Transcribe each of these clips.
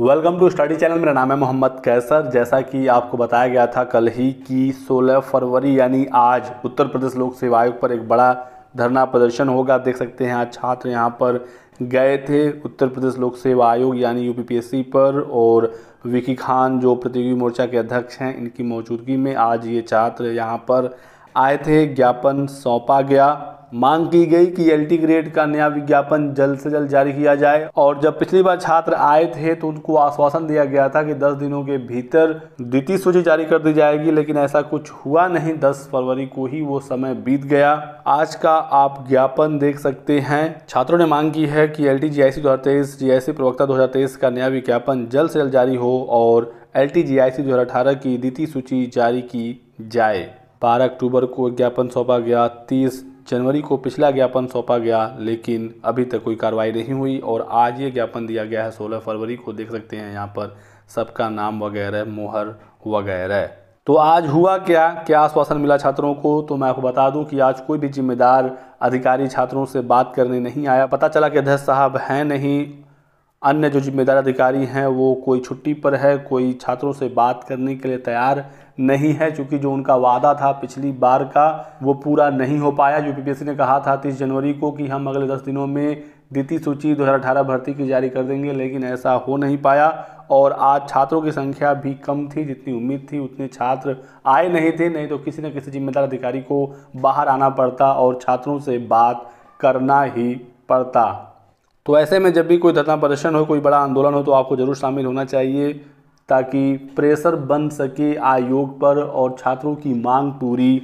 Welcome to study channel. मेरा नाम है मोहम्मद कैसर। जैसा कि आपको बताया गया था कल ही कि 16 फरवरी यानी आज उत्तर प्रदेश लोक सेवा आयोग पर एक बड़ा धरना प्रदर्शन होगा। देख सकते हैं आज छात्र यहाँ पर गए थे उत्तर प्रदेश लोक सेवा आयोग यानी यूपीपीएससी पर, और विकी खान जो प्रतियोगी मोर्चा के अध्यक्ष हैं इनकी मौजूदगी में आज ये छात्र यहाँ पर आए थे। ज्ञापन सौंपा गया, मांग की गई कि LT ग्रेड का नया विज्ञापन जल्द से जल्द जारी किया जाए। और जब पिछली बार छात्र आए थे तो उनको आश्वासन दिया गया था कि 10 दिनों के भीतर द्वितीय सूची जारी कर दी जाएगी, लेकिन ऐसा कुछ हुआ नहीं। 10 फरवरी को ही वो समय बीत गया। आज का आप ज्ञापन देख सकते हैं। छात्रों ने मांग की है कि LT GIC 2023, GIC प्रवक्ता 2023 का नया विज्ञापन जल्द से जल्द जारी हो और LT GIC 2018 की द्वितीय सूची जारी की जाए। 12 अक्टूबर को ज्ञापन सौंपा गया, 30 जनवरी को पिछला ज्ञापन सौंपा गया, लेकिन अभी तक कोई कार्रवाई नहीं हुई। और आज ये ज्ञापन दिया गया है 16 फरवरी को। देख सकते हैं यहाँ पर सबका नाम वगैरह, मोहर वगैरह। तो आज हुआ क्या, क्या आश्वासन मिला छात्रों को? तो मैं आपको बता दूं कि आज कोई भी जिम्मेदार अधिकारी छात्रों से बात करने नहीं आया। पता चला कि अध्यक्ष साहब हैं नहीं, अन्य जो जिम्मेदार अधिकारी हैं वो कोई छुट्टी पर है, कोई छात्रों से बात करने के लिए तैयार नहीं है, क्योंकि जो उनका वादा था पिछली बार का वो पूरा नहीं हो पाया। यूपीपीएससी ने कहा था 30 जनवरी को कि हम अगले 10 दिनों में द्वितीय सूची 2018 भर्ती की जारी कर देंगे, लेकिन ऐसा हो नहीं पाया। और आज छात्रों की संख्या भी कम थी, जितनी उम्मीद थी उतने छात्र आए नहीं थे, नहीं तो किसी न किसी जिम्मेदार अधिकारी को बाहर आना पड़ता और छात्रों से बात करना ही पड़ता। तो ऐसे में जब भी कोई धरना प्रदर्शन हो, कोई बड़ा आंदोलन हो, तो आपको जरूर शामिल होना चाहिए ताकि प्रेशर बन सके आयोग पर और छात्रों की मांग पूरी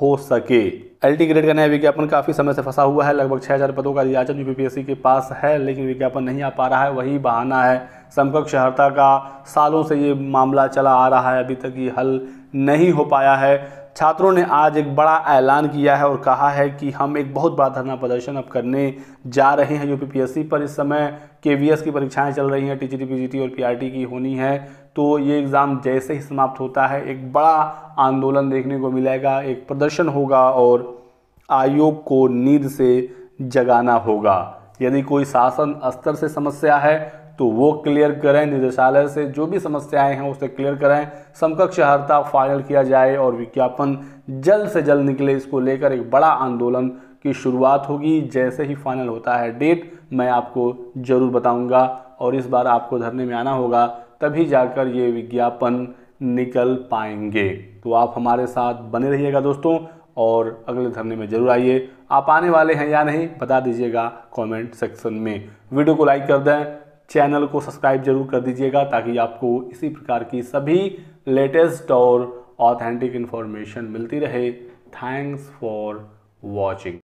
हो सके। LT ग्रेड का नया विज्ञापन काफ़ी समय से फंसा हुआ है। लगभग 6000 पदों का रियाचन यूपीपीएससी के पास है, लेकिन विज्ञापन नहीं आ पा रहा है। वही बहाना है समकक्ष हर्ता का। सालों से ये मामला चला आ रहा है, अभी तक ये हल नहीं हो पाया है। छात्रों ने आज एक बड़ा ऐलान किया है और कहा है कि हम एक बहुत बड़ा धरना प्रदर्शन अब करने जा रहे हैं यूपीपीएससी पर। इस समय केवीएस की परीक्षाएं चल रही हैं, टीजीटी, पीजीटी और पीआरटी की होनी है। तो ये एग्ज़ाम जैसे ही समाप्त होता है एक बड़ा आंदोलन देखने को मिलेगा, एक प्रदर्शन होगा और आयोग को नींद से जगाना होगा। यदि कोई शासन स्तर से समस्या है तो वो क्लियर करें, निदेशालय से जो भी समस्याएं हैं उसे क्लियर करें, समकक्ष हर्ता फाइनल किया जाए और विज्ञापन जल्द से जल्द निकले। इसको लेकर एक बड़ा आंदोलन की शुरुआत होगी। जैसे ही फाइनल होता है डेट, मैं आपको ज़रूर बताऊंगा। और इस बार आपको धरने में आना होगा, तभी जाकर ये विज्ञापन निकल पाएंगे। तो आप हमारे साथ बने रहिएगा दोस्तों, और अगले धरने में जरूर आइए। आप आने वाले हैं या नहीं बता दीजिएगा कमेंट सेक्शन में। वीडियो को लाइक कर दें, चैनल को सब्सक्राइब जरूर कर दीजिएगा ताकि आपको इसी प्रकार की सभी लेटेस्ट और ऑथेंटिक इन्फॉर्मेशन मिलती रहे। Thanks for watching.